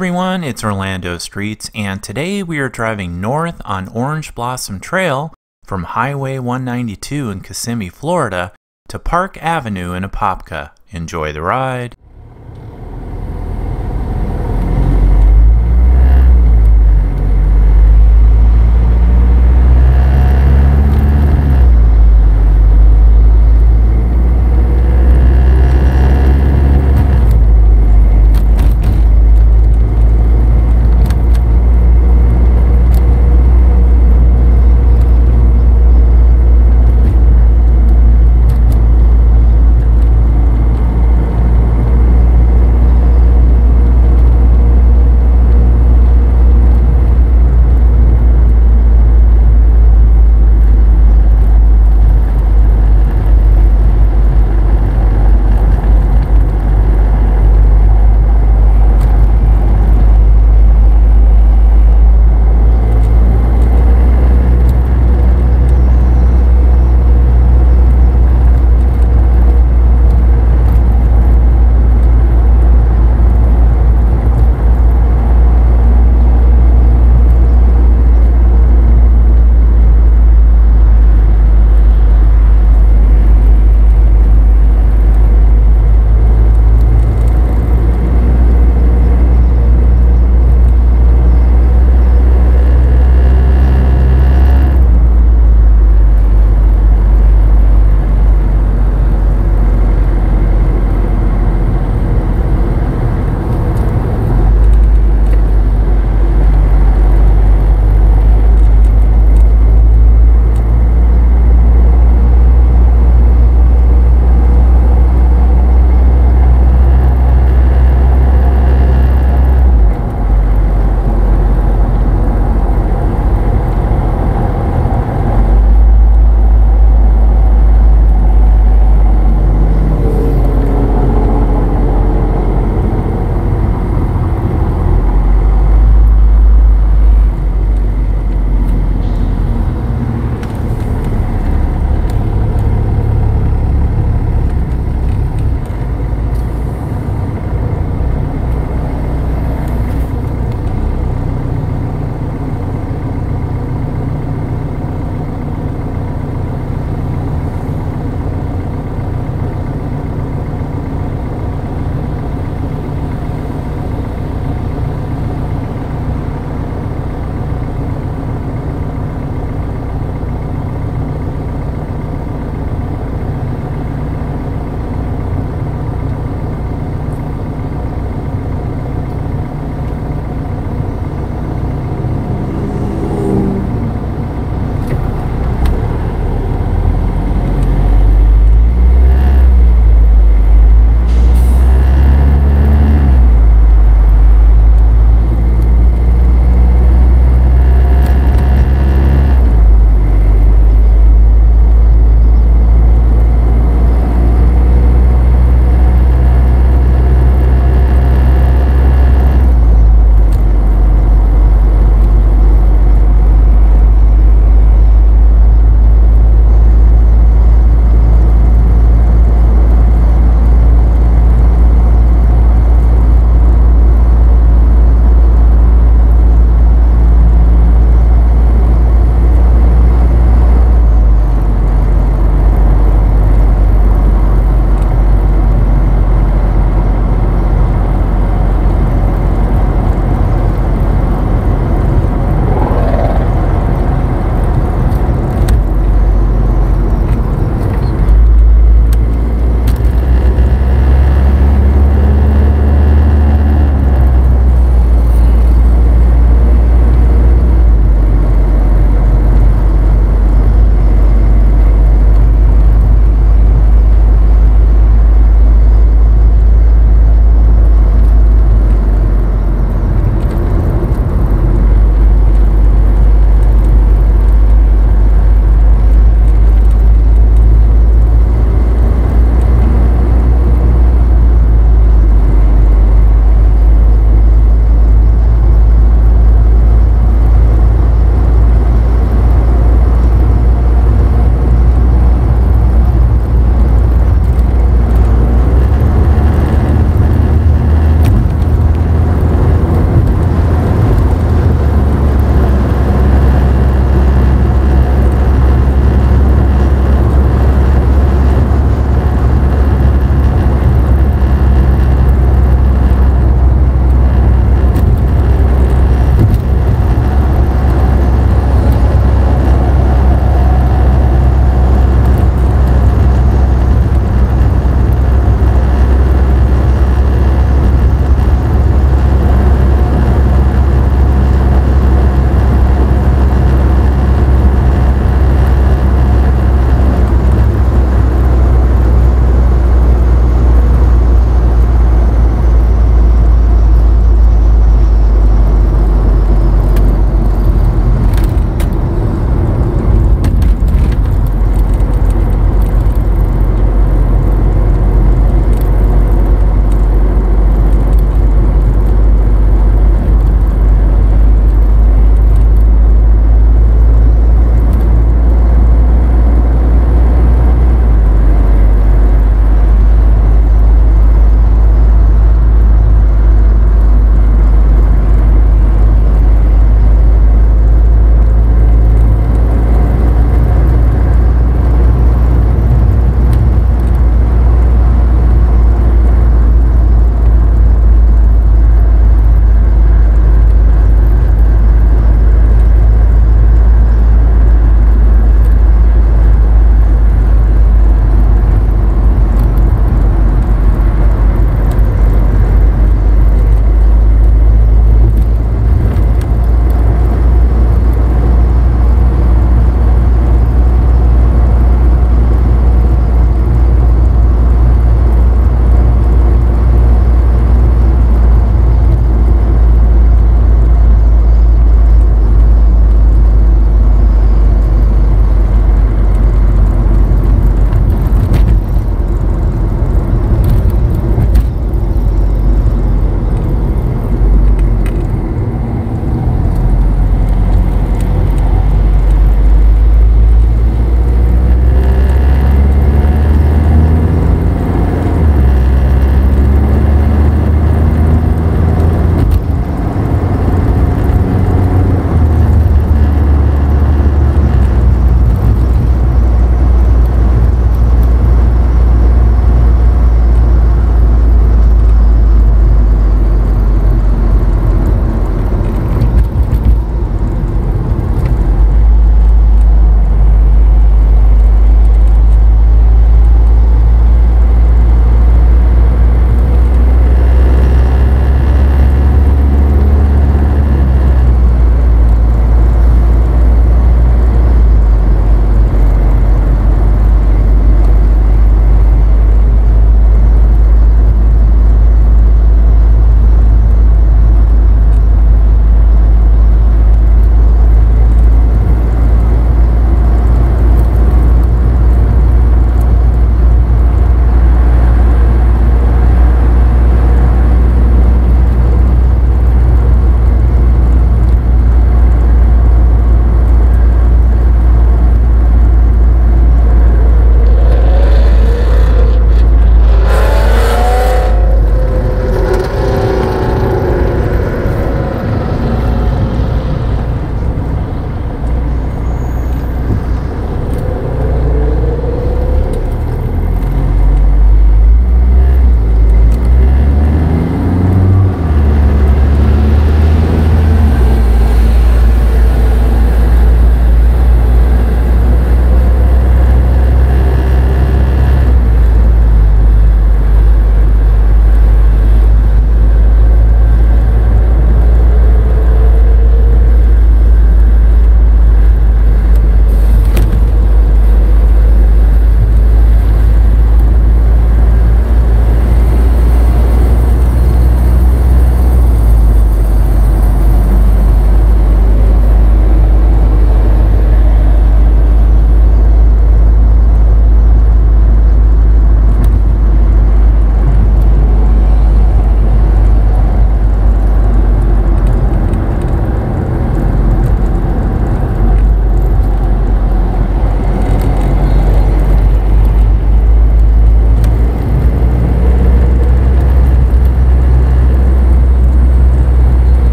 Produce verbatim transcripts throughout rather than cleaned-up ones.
everyone, it's Orlando Streets, and today we are driving north on Orange Blossom Trail from Highway one ninety-two in Kissimmee, Florida to Park Avenue in Apopka. Enjoy the ride.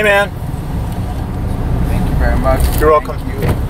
Hey, man. Thank you very much. You're welcome. Thank you.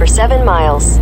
for seven miles.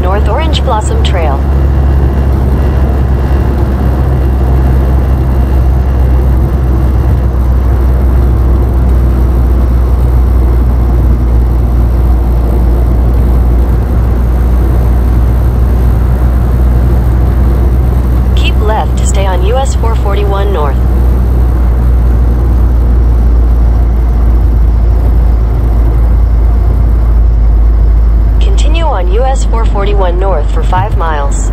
North Orange Blossom Trail. Keep left to stay on U S four forty-one North. U S four forty-one North for five miles.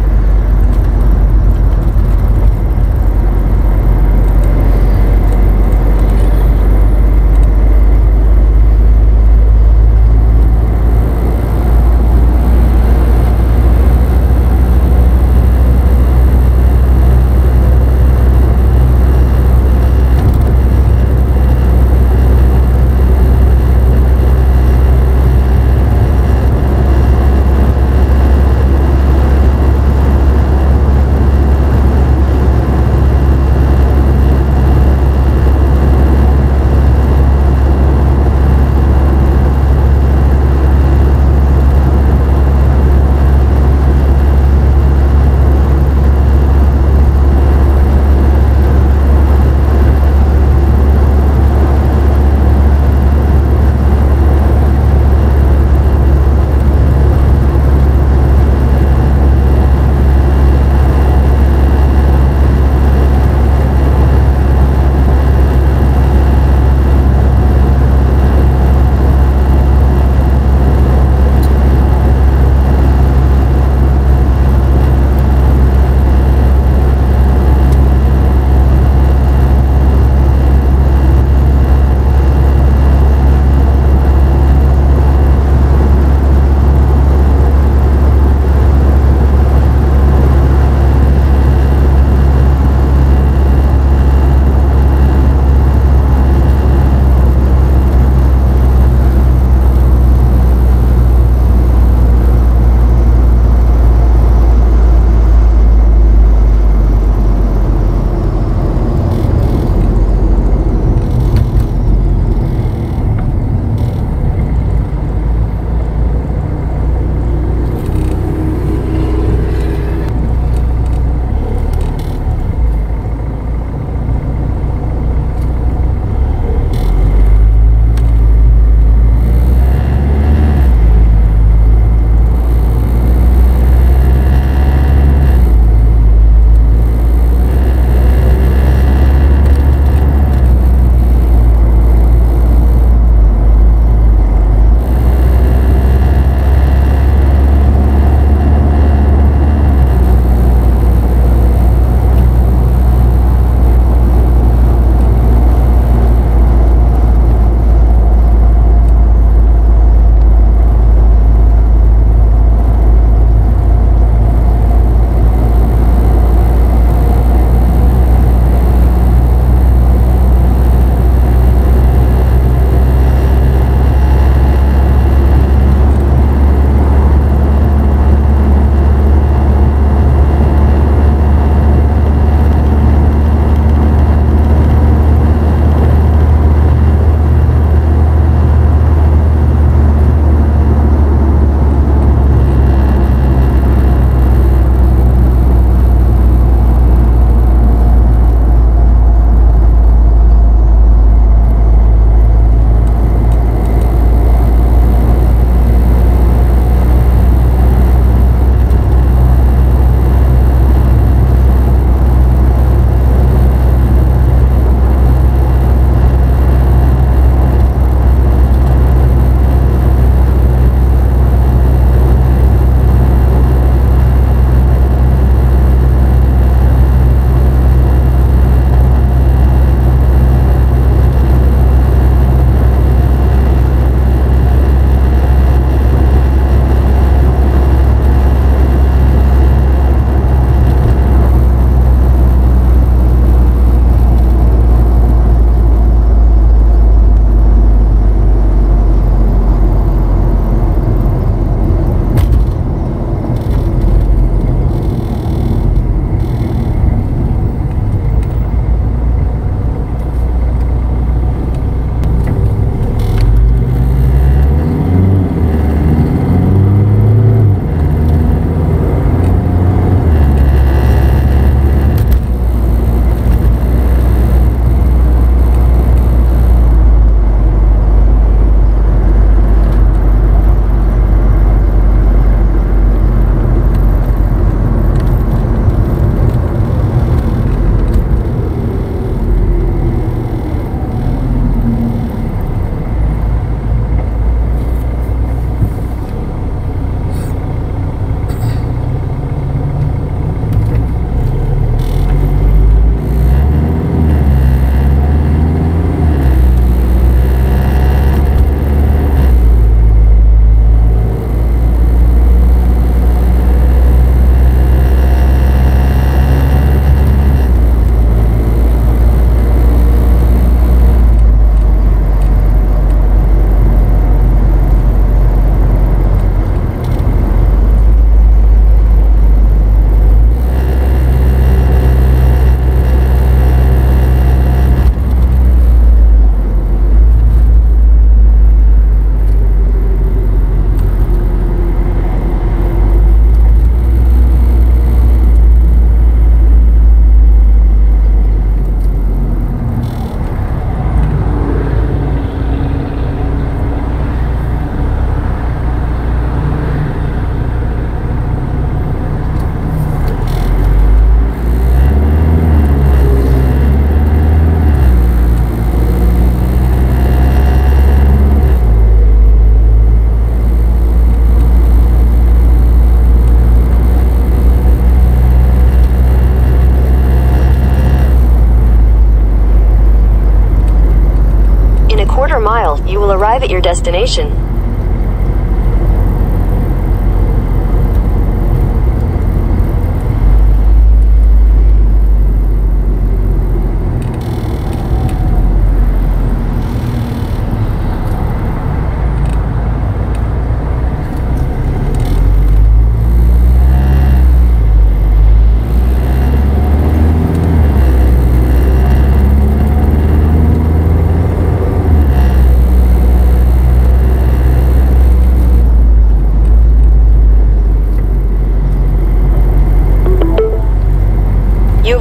will arrive at your destination.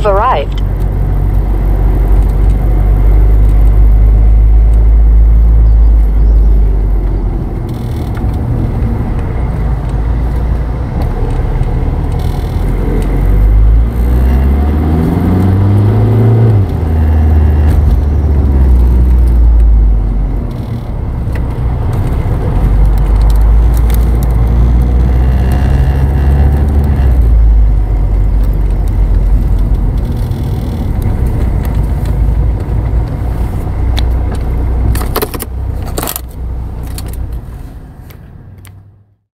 Arrived.